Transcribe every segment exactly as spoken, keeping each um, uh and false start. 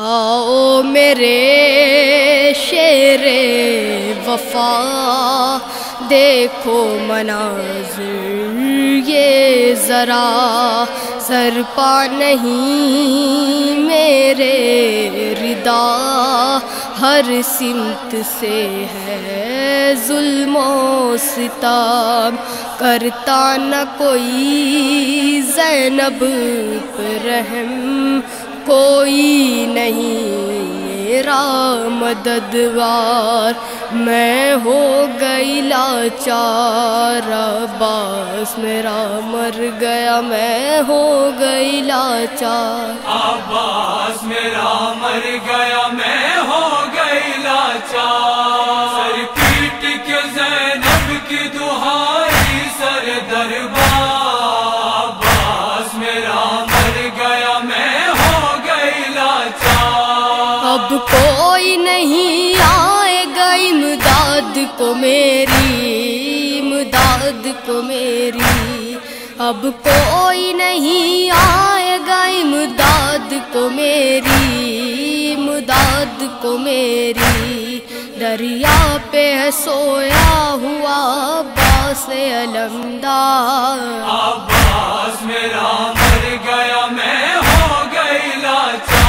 او میرے شیر وفا دیکھو مناظر یہ ذرا سرپا نہیں میرے ردا ہر سمت سے ہے ظلم و ستم کرتا نہ کوئی زینب پر رحم کوئی نہیں میرا مددوار میں ہو گئی لاچار عباس میرا مر گیا میں ہو گئی لاچار عباس میرا مر گیا میں ہو گئی لاچار سر پیٹ کے زینب کی دہائی سر دربار کوئی نہیں آئے گا امداد کو میری امداد کو میری اب کوئی نہیں آئے گا امداد کو میری امداد کو میری دریا پہ سویا ہوا عباس علمدار عباس میرا مر گیا میں ہو گئی لاچار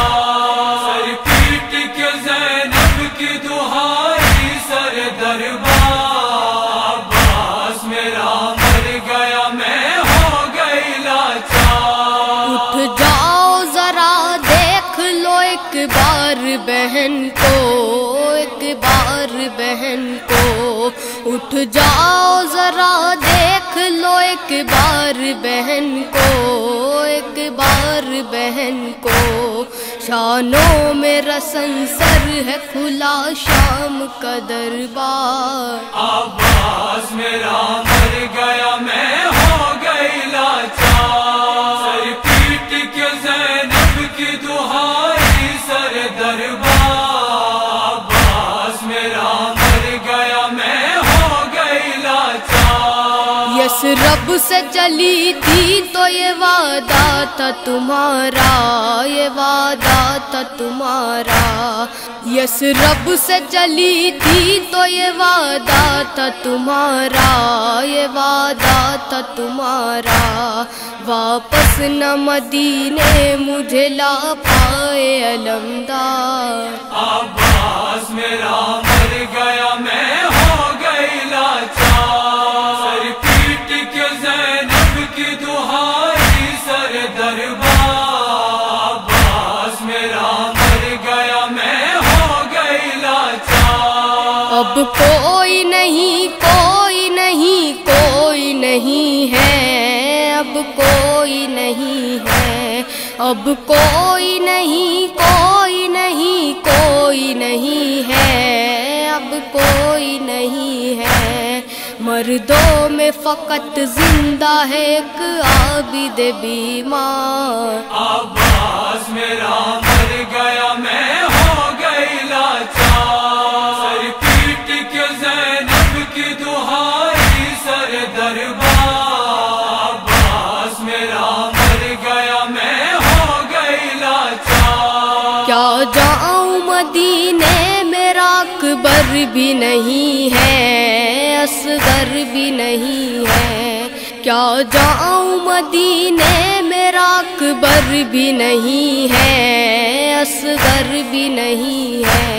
عباس میرا مر گیا میں ہو گئی لاچار اٹھ جاؤ ذرا دیکھ لو ایک بار بہن کو ایک بار بہن کو اٹھ جاؤ ذرا دیکھ لو ایک بار بہن کو ایک بار بہن کو شانوں میں رسن سر ہے کھلا شام کا دربار عباس میرا مر گیا میں ہو گئی لاچار سر پیٹ کے زینب کی دہائی سر دربار عباس میرا مر گیا میں ہو گئی لاچار یس رب سے چلی تھی تو یہ وعدہ تھا تمہارا یہ وعدہ تھا تمہارا یس رب سے چلی تھی تو یہ وعدہ تھا تمہارا یہ وعدہ تھا تمہارا واپس نہ مدینے مجھے لا پائے علمدار عباس میرا مر گیا میں ہو گئی لاچار سر پیٹ کے زینب کی دہائی سر دربار عباس میرا مر گیا میں ہو گئی لاچار اب کوئی نہیں کوئی نہیں کوئی نہیں ہے اب کوئی نہیں ہے اب کوئی نہیں کوئی نہیں کوئی نہیں ہے اب کوئی نہیں ہے مردوں میں فقط زندہ ہے ایک عابد بیمار عباس میرا مر گیا میں ہو گئی لاچار سر پیٹ کے زینب کی دہائی سر دربار عباس میرا مر گیا میں ہو گئی لاچار کیا جاؤں مدینے میرا اکبر بھی نہیں ہے اصغر بھی نہیں ہے کیا جاؤں مدینے میرا اکبر بھی نہیں ہے اصغر بھی نہیں ہے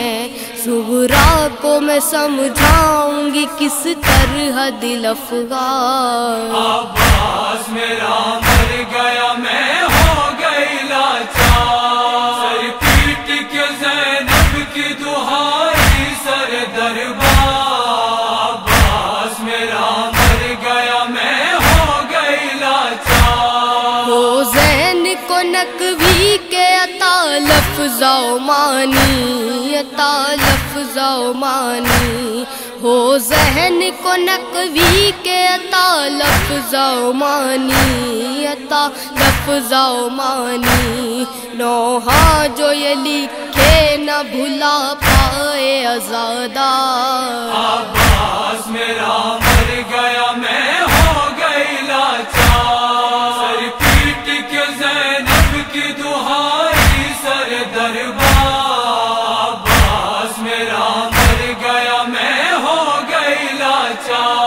صغریٰ کو میں سمجھاؤں گی کس طرح دل افغان عباس میرا مر گیا میں ہو گئی لاچار سر پیٹ کے زینب کی دہائی سر دربار نقوی کے عطا لفظ و معنی عطا لفظ و معنی ہو ذہن کو نقوی کے عطا لفظ و معنی عطا لفظ و معنی نوحہ جو یہ لکھے نہ بھلا پائے عزادار عباس میرا مر گیا میں ہو گئی لاچار سر پیٹ کے زینب کی دہائی سر دربار يا